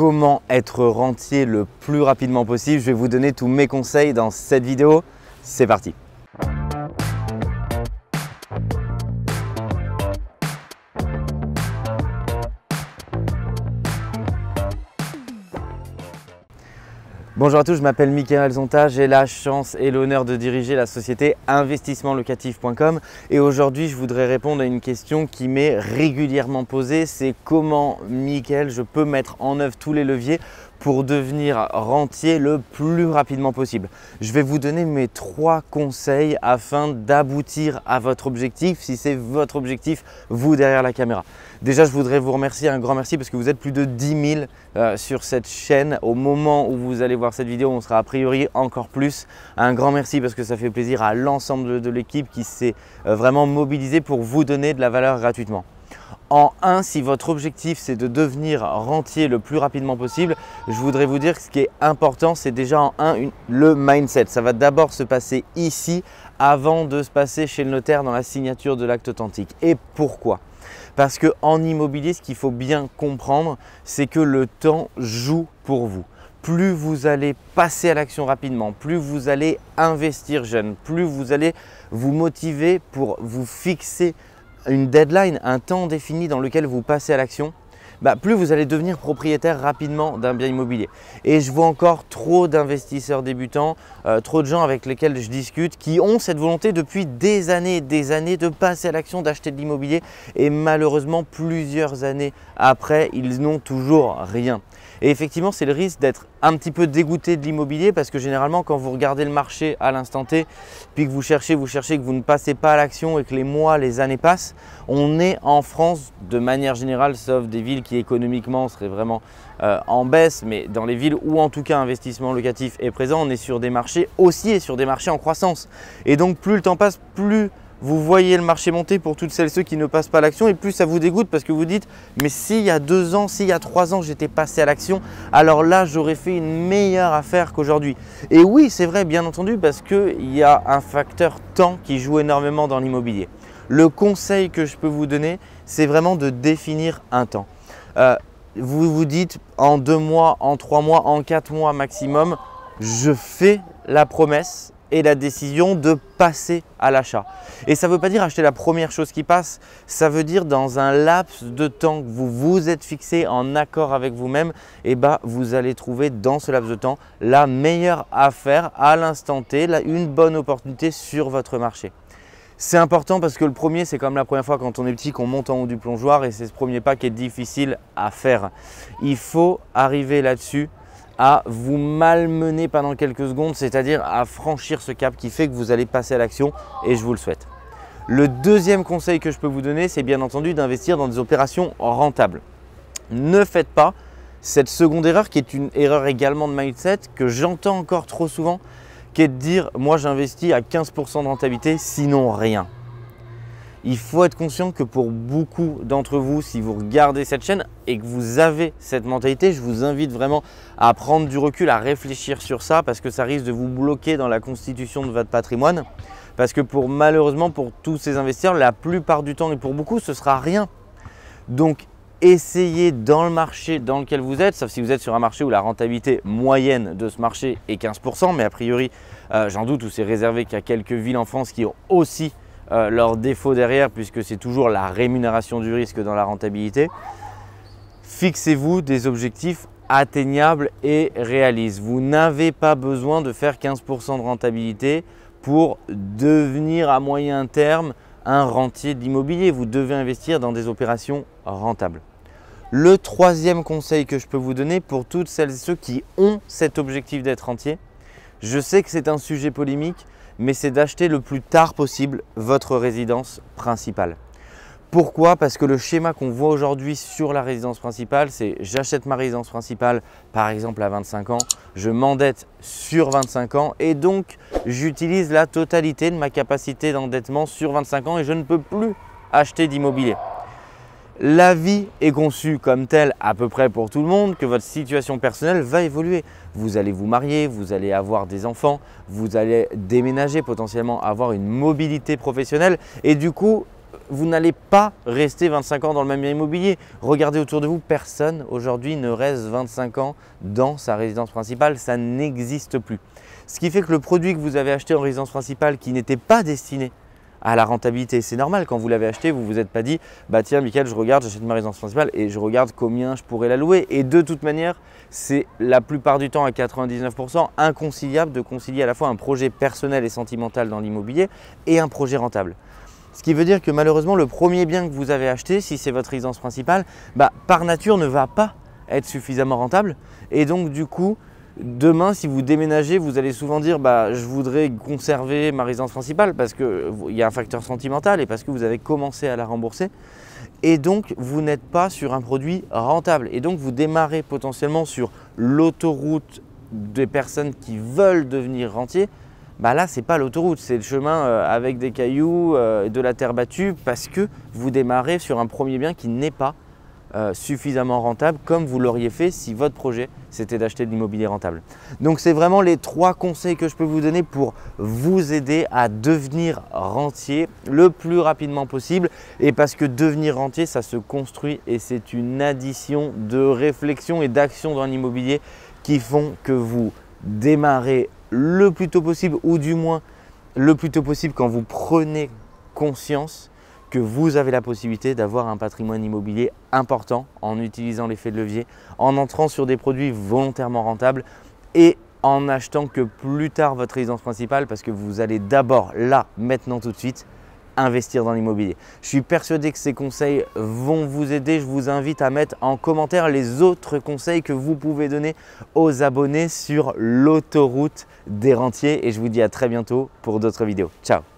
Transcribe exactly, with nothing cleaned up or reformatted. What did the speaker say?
comment être rentier le plus rapidement possible. Je vais vous donner tous mes conseils dans cette vidéo. C'est parti! Bonjour à tous, je m'appelle Mickaël Zonta, j'ai la chance et l'honneur de diriger la société investissement locatif point com et aujourd'hui je voudrais répondre à une question qui m'est régulièrement posée, c'est comment Mickaël je peux mettre en œuvre tous les leviers pour devenir rentier le plus rapidement possible. Je vais vous donner mes trois conseils afin d'aboutir à votre objectif, si c'est votre objectif, vous derrière la caméra. Déjà, je voudrais vous remercier, un grand merci, parce que vous êtes plus de dix mille euh, sur cette chaîne. Au moment où vous allez voir cette vidéo, on sera a priori encore plus. Un grand merci parce que ça fait plaisir à l'ensemble de l'équipe qui s'est euh, vraiment mobilisée pour vous donner de la valeur gratuitement. En un, si votre objectif c'est de devenir rentier le plus rapidement possible, je voudrais vous dire que ce qui est important, c'est déjà en un, une, le mindset. Ça va d'abord se passer ici avant de se passer chez le notaire dans la signature de l'acte authentique. Et pourquoi ? Parce qu'en immobilier, ce qu'il faut bien comprendre, c'est que le temps joue pour vous. Plus vous allez passer à l'action rapidement, plus vous allez investir jeune, plus vous allez vous motiver pour vous fixer une deadline, un temps défini dans lequel vous passez à l'action, bah plus vous allez devenir propriétaire rapidement d'un bien immobilier. Et je vois encore trop d'investisseurs débutants, euh, trop de gens avec lesquels je discute qui ont cette volonté depuis des années et des années de passer à l'action, d'acheter de l'immobilier et malheureusement plusieurs années après, ils n'ont toujours rien. Et effectivement, c'est le risque d'être un petit peu dégoûté de l'immobilier parce que généralement, quand vous regardez le marché à l'instant T, puis que vous cherchez, vous cherchez, que vous ne passez pas à l'action et que les mois, les années passent, on est en France de manière générale, sauf des villes qui économiquement seraient vraiment euh, en baisse, mais dans les villes où en tout cas investissement locatif est présent, on est sur des marchés haussiers, sur des marchés en croissance. Et donc, plus le temps passe, plus vous voyez le marché monter pour toutes celles et ceux qui ne passent pas à l'action et plus ça vous dégoûte parce que vous dites mais s'il y a deux ans, s'il y a trois ans j'étais passé à l'action, alors là j'aurais fait une meilleure affaire qu'aujourd'hui. Et oui, c'est vrai bien entendu parce qu'il y a un facteur temps qui joue énormément dans l'immobilier. Le conseil que je peux vous donner, c'est vraiment de définir un temps. Euh, vous vous dites en deux mois, en trois mois, en quatre mois maximum, je fais la promesse et la décision de passer à l'achat. Et ça ne veut pas dire acheter la première chose qui passe, ça veut dire dans un laps de temps que vous vous êtes fixé en accord avec vous-même, et bah vous allez trouver dans ce laps de temps la meilleure affaire à l'instant T, une bonne opportunité sur votre marché. C'est important parce que le premier, c'est comme la première fois quand on est petit qu'on monte en haut du plongeoir et c'est ce premier pas qui est difficile à faire. Il faut arriver là-dessus à vous malmener pendant quelques secondes, c'est-à-dire à franchir ce cap qui fait que vous allez passer à l'action et je vous le souhaite. Le deuxième conseil que je peux vous donner, c'est bien entendu d'investir dans des opérations rentables. Ne faites pas cette seconde erreur qui est une erreur également de mindset que j'entends encore trop souvent, qui est de dire « moi j'investis à quinze pour cent de rentabilité, sinon rien ». Il faut être conscient que pour beaucoup d'entre vous, si vous regardez cette chaîne et que vous avez cette mentalité, je vous invite vraiment à prendre du recul, à réfléchir sur ça parce que ça risque de vous bloquer dans la constitution de votre patrimoine. Parce que pour malheureusement, pour tous ces investisseurs, la plupart du temps et pour beaucoup, ce sera rien. Donc, essayez dans le marché dans lequel vous êtes, sauf si vous êtes sur un marché où la rentabilité moyenne de ce marché est quinze pour cent, mais a priori, euh, j'en doute, ou c'est réservé qu'à quelques villes en France qui ont aussi Euh, leur défaut derrière puisque c'est toujours la rémunération du risque dans la rentabilité. Fixez-vous des objectifs atteignables et réalistes. Vous n'avez pas besoin de faire quinze pour cent de rentabilité pour devenir à moyen terme un rentier d'immobilier. Vous devez investir dans des opérations rentables. Le troisième conseil que je peux vous donner pour toutes celles et ceux qui ont cet objectif d'être rentier, je sais que c'est un sujet polémique, mais c'est d'acheter le plus tard possible votre résidence principale. Pourquoi? Parce que le schéma qu'on voit aujourd'hui sur la résidence principale, c'est j'achète ma résidence principale par exemple à vingt-cinq ans, je m'endette sur vingt-cinq ans et donc j'utilise la totalité de ma capacité d'endettement sur vingt-cinq ans et je ne peux plus acheter d'immobilier. La vie est conçue comme telle à peu près pour tout le monde que votre situation personnelle va évoluer. Vous allez vous marier, vous allez avoir des enfants, vous allez déménager, potentiellement avoir une mobilité professionnelle et du coup vous n'allez pas rester vingt-cinq ans dans le même bien immobilier. Regardez autour de vous, personne aujourd'hui ne reste vingt-cinq ans dans sa résidence principale, ça n'existe plus. Ce qui fait que le produit que vous avez acheté en résidence principale qui n'était pas destiné à la rentabilité, c'est normal, quand vous l'avez acheté, vous ne vous êtes pas dit « bah tiens Mickaël, je regarde, j'achète ma résidence principale et je regarde combien je pourrais la louer ». Et de toute manière, c'est la plupart du temps à quatre-vingt-dix-neuf pour cent inconciliable de concilier à la fois un projet personnel et sentimental dans l'immobilier et un projet rentable. Ce qui veut dire que malheureusement, le premier bien que vous avez acheté, si c'est votre résidence principale, bah, par nature ne va pas être suffisamment rentable. Et donc du coup, demain, si vous déménagez, vous allez souvent dire bah, « je voudrais conserver ma résidence principale » parce qu'il y a un facteur sentimental et parce que vous avez commencé à la rembourser. Et donc, vous n'êtes pas sur un produit rentable. Et donc, vous démarrez potentiellement sur l'autoroute des personnes qui veulent devenir rentiers. Bah là, ce n'est pas l'autoroute, c'est le chemin avec des cailloux, de la terre battue parce que vous démarrez sur un premier bien qui n'est pas Euh, suffisamment rentable comme vous l'auriez fait si votre projet c'était d'acheter de l'immobilier rentable. Donc c'est vraiment les trois conseils que je peux vous donner pour vous aider à devenir rentier le plus rapidement possible, et parce que devenir rentier ça se construit et c'est une addition de réflexion et d'action dans l'immobilier qui font que vous démarrez le plus tôt possible, ou du moins le plus tôt possible quand vous prenez conscience que vous avez la possibilité d'avoir un patrimoine immobilier important en utilisant l'effet de levier, en entrant sur des produits volontairement rentables et en achetant que plus tard votre résidence principale, parce que vous allez d'abord là, maintenant, tout de suite, investir dans l'immobilier. Je suis persuadé que ces conseils vont vous aider. Je vous invite à mettre en commentaire les autres conseils que vous pouvez donner aux abonnés sur l'autoroute des rentiers, et je vous dis à très bientôt pour d'autres vidéos. Ciao!